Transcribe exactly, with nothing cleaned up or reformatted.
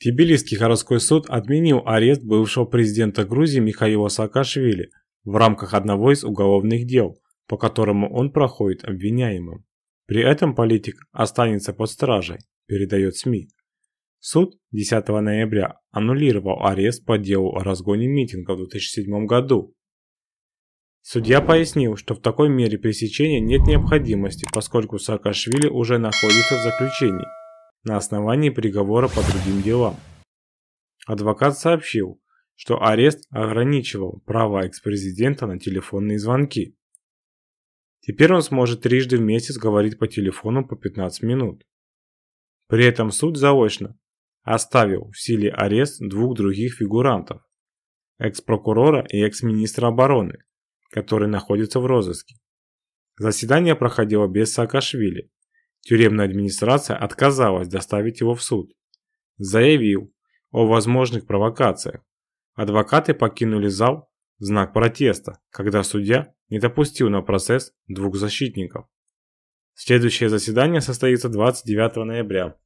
Тбилисский городской суд отменил арест бывшего президента Грузии Михаила Саакашвили в рамках одного из уголовных дел, по которому он проходит обвиняемым. При этом политик останется под стражей, передает СМИ. Суд десятого ноября аннулировал арест по делу о разгоне митинга в две тысячи седьмом году. Судья пояснил, что в такой мере пресечения нет необходимости, поскольку Саакашвили уже находится в заключении на основании приговора по другим делам. Адвокат сообщил, что арест ограничивал право экс-президента на телефонные звонки. Теперь он сможет трижды в месяц говорить по телефону по пятнадцать минут. При этом суд заочно оставил в силе арест двух других фигурантов – экс-прокурора и экс-министра обороны, которые находятся в розыске. Заседание проходило без Саакашвили. Тюремная администрация отказалась доставить его в суд, заявил о возможных провокациях. Адвокаты покинули зал в знак протеста, когда судья не допустил на процесс двух защитников. Следующее заседание состоится двадцать девятого ноября.